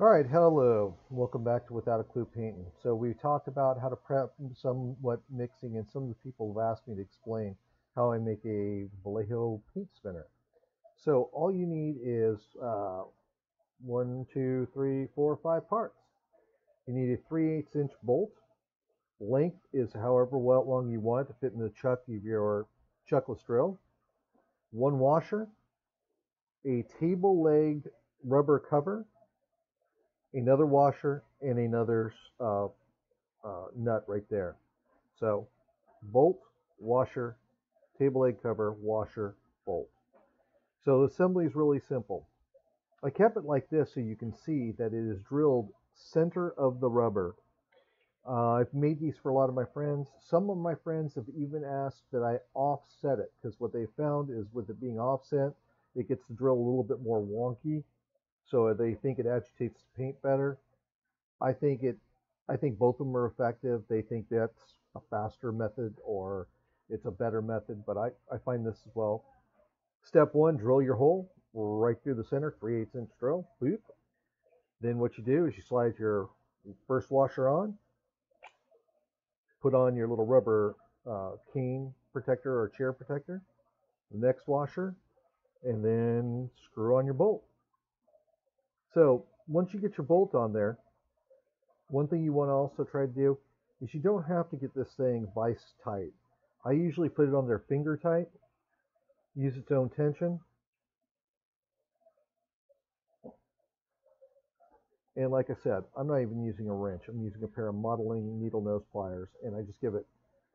All right, hello, welcome back to Without a Clue Painting. So we talked about how to prep somewhat mixing, and some of the people have asked me to explain how I make a Vallejo paint spinner. So all you need is 1, 2, 3, 4, 5 parts. You need a 3/8" bolt. Length is however long you want it to fit in the chuck of your chuckless drill. One washer, a table leg rubber cover, another washer, and another nut right there. So bolt, washer, table leg cover, washer, bolt. So the assembly is really simple. I kept it like this so you can see that it is drilled center of the rubber. I've made these for a lot of my friends. Some of my friends have even asked that I offset it, because what they found is with it being offset, it gets the drill a little bit more wonky. So they think it agitates the paint better. I think both of them are effective. They think that's a faster method or it's a better method, but I find this as well. Step one, drill your hole right through the center, 3/8" drill. Boop. Then what you do is you slide your first washer on, put on your little rubber cane protector or chair protector, the next washer, and then screw on your bolt. So once you get your bolt on there, one thing you want to also try to do is you don't have to get this thing vise tight. I usually put it on there finger tight, use its own tension. And like I said, I'm not even using a wrench. I'm using a pair of modeling needle nose pliers, and I just give it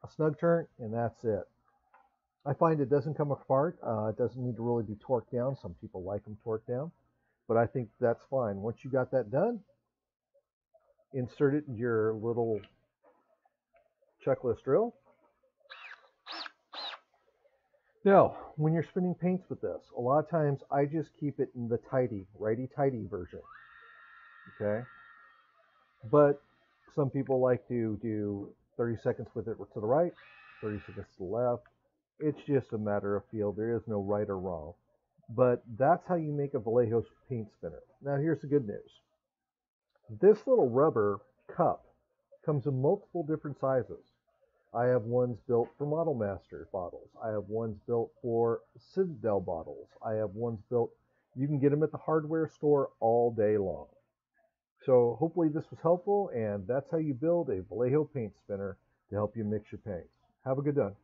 a snug turn, and that's it. I find it doesn't come apart. It doesn't need to really be torqued down. Some people like them torqued down, but I think that's fine. Once you got that done, insert it in your little chuckless drill. Now, when you're spinning paints with this, a lot of times I just keep it in the tighty, righty-tighty version, okay? But some people like to do 30 seconds with it to the right, 30 seconds to the left. It's just a matter of feel. There is no right or wrong. But that's how you make a Vallejo paint spinner. Now here's the good news. This little rubber cup comes in multiple different sizes. I have ones built for Model Master bottles. I have ones built for Citadel bottles. I have ones built, you can get them at the hardware store all day long. So hopefully this was helpful, and that's how you build a Vallejo paint spinner to help you mix your paints. Have a good one.